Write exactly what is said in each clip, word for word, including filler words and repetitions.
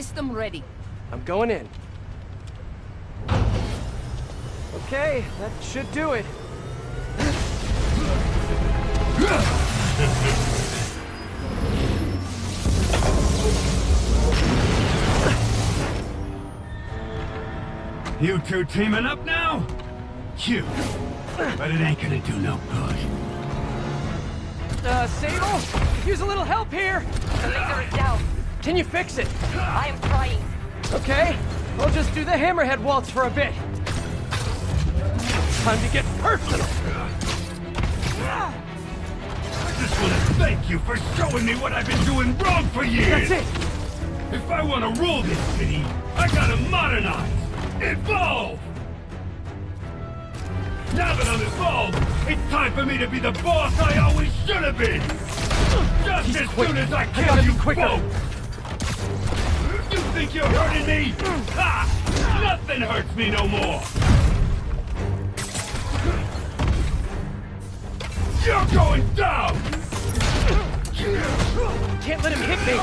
System ready. I'm going in. Okay, that should do it. You two teaming up now? Cute. But it ain't gonna do no good. Uh, Sable? Use a little help here! The laser is down. Can you fix it? I am trying. Okay, I'll just do the hammerhead waltz for a bit. Time to get personal! I just want to thank you for showing me what I've been doing wrong for years! That's it! If I want to rule this city, I gotta modernize! Evolve! Now that I'm evolved, it's time for me to be the boss I always should have been! Just He's as quick. soon as I kill I you quicker. Both! You think you're hurting me? Ha! Nothing hurts me no more! You're going down! Can't let him hit me!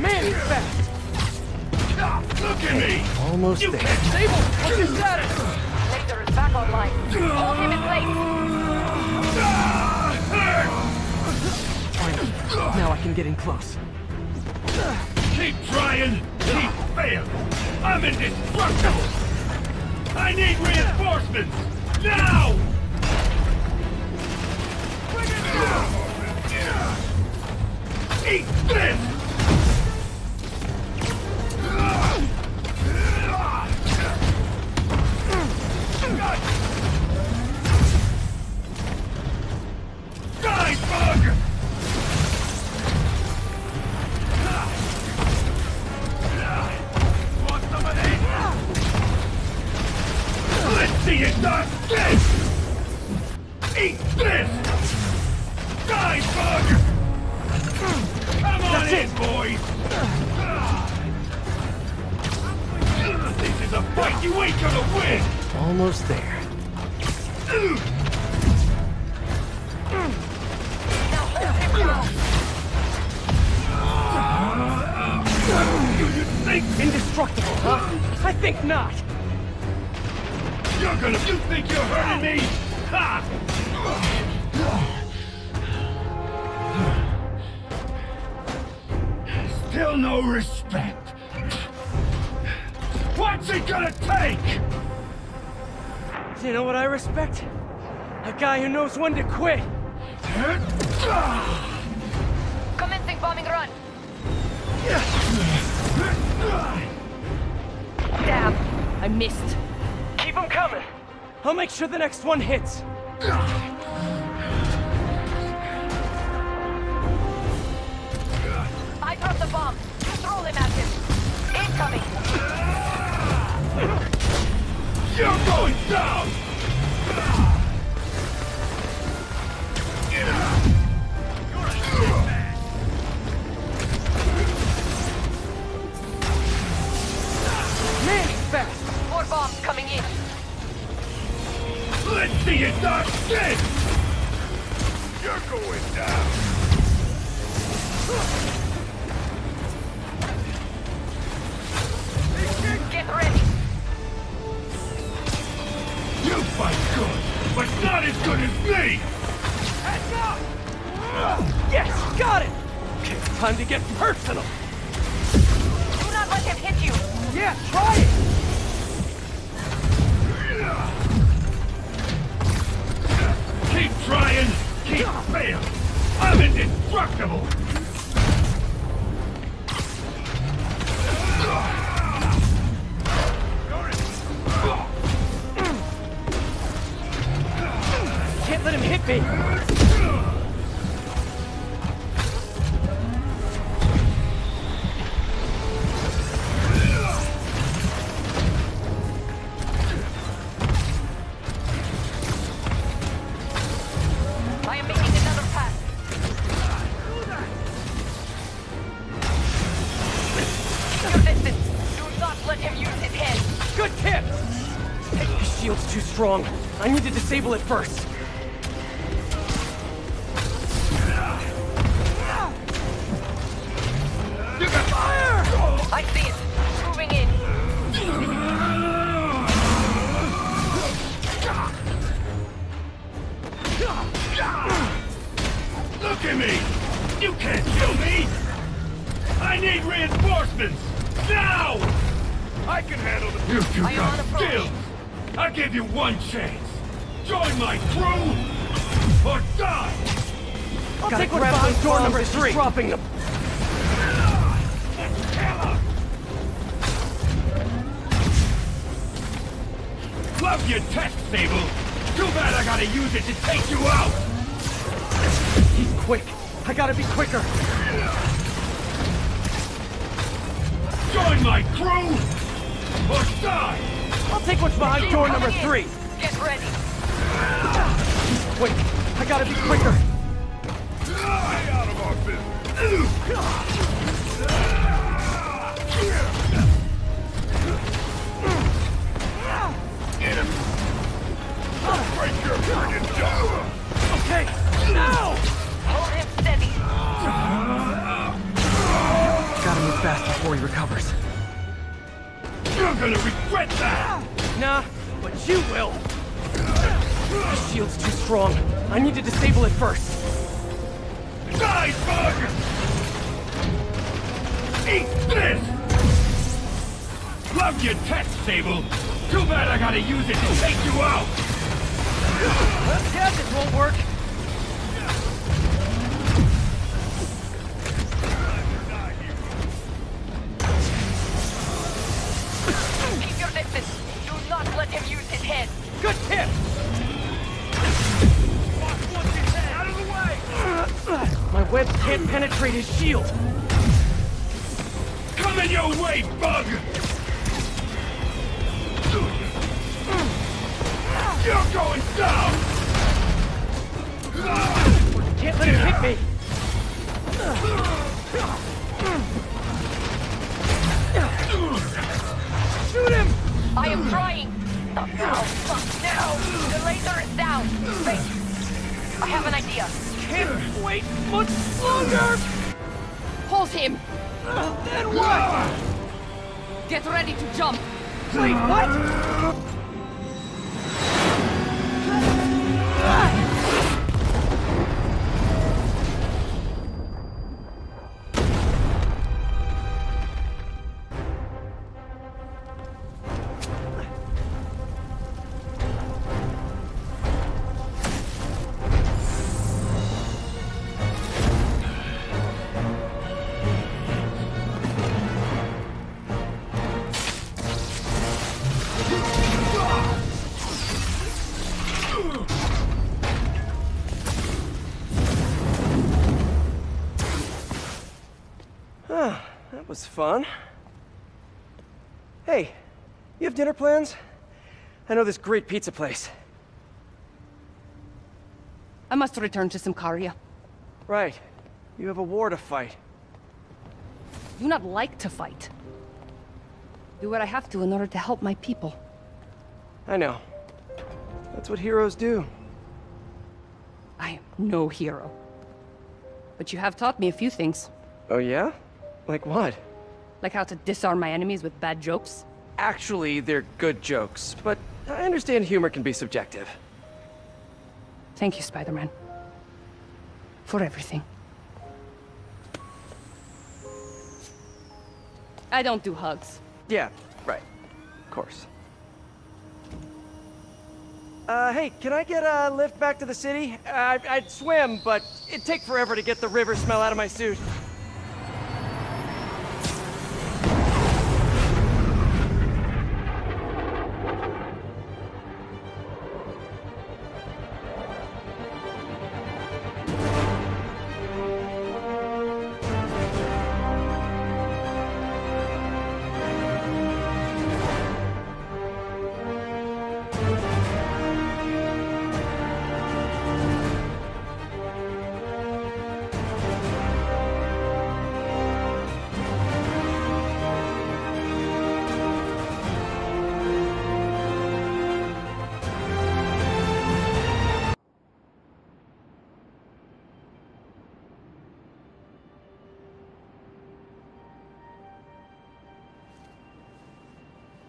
Man, he's fast! Look at me! Almost you there. Sable, what's your status? Laser is back online. Hold him in place! Now I can get in close. Keep trying, keep failing. I'm indestructible. I need reinforcements now. Bring it down. Eat this. Die, bug. See it not this! Eat this! Die, bug! Come on That's in, it. boys! This is a fight you ain't gonna win! Almost there. You think indestructible, huh? I think not! You're gonna- You think you're hurting me? Ha! Still no respect. What's it gonna take? You know what I respect? A guy who knows when to quit. Commencing bombing run. Damn, I missed. I'm coming! I'll make sure the next one hits! I dropped the bomb! Throw him at him! Incoming! You're going down! You're a shit man! Man, fast! More bombs coming in! Let's see it not dead! You're going down! Get ready! You fight good, but not as good as me! Heads up! Yes, got it! Okay, time to get personal! Do not let him hit you! Yeah, try it! Keep trying, keep failing. I'm indestructible. Can't let him hit me. I am making another pass. shield's too strong. I need to disable it first. You got fire! I see it. Moving in. Look at me! You can't kill me! I need reinforcements! Now! I can handle the you two got skills! I give you one chance! Join my crew! Or die! I'll Gotta take one behind door number three! Dropping them! Love your test, Sable! Too bad I gotta use it to take you out! He's quick! I gotta be quicker! Join my crew! Or die! I'll take what's behind door number three! Get ready! He's quick! I gotta be quicker! Stay out of our business! Get him! Break your friggin' jaw! Okay! Now! Hold him steady! Gotta move fast before he recovers. You're gonna regret that! Nah, but you will! The shield's too strong. I need to disable it first. Die, bug! Eat this! Love your test, Sable! Too bad I gotta use it to take you out! Let's get this won't work! Keep your distance! Do not let him use his head! Good tip! Watch his head! Out of the way! My webs can't penetrate his shield! Coming your way, bug! You're going down! Can't let him hit me! Shoot him! I am trying! Stop now! Stop now! The laser is down! Wait! I have an idea! Can't wait much longer! Hold him! Then what? Get ready to jump! Wait, what? That was fun. Hey, you have dinner plans? I know this great pizza place. I must return to Simcaria. Right. You have a war to fight. I do not like to fight. Do what I have to in order to help my people. I know. That's what heroes do. I am no hero. But you have taught me a few things. Oh, yeah? Like what? Like how to disarm my enemies with bad jokes? Actually, they're good jokes, but I understand humor can be subjective. Thank you, Spider-Man. For everything. I don't do hugs. Yeah, right. Of course. Uh, hey, can I get a lift back to the city? I I'd swim, but it'd take forever to get the river smell out of my suit.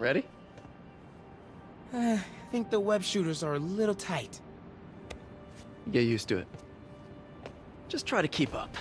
Ready? Uh, I think the web shooters are a little tight. Get used to it. Just try to keep up.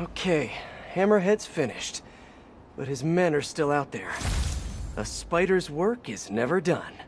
Okay, Hammerhead's finished, but his men are still out there. A spider's work is never done.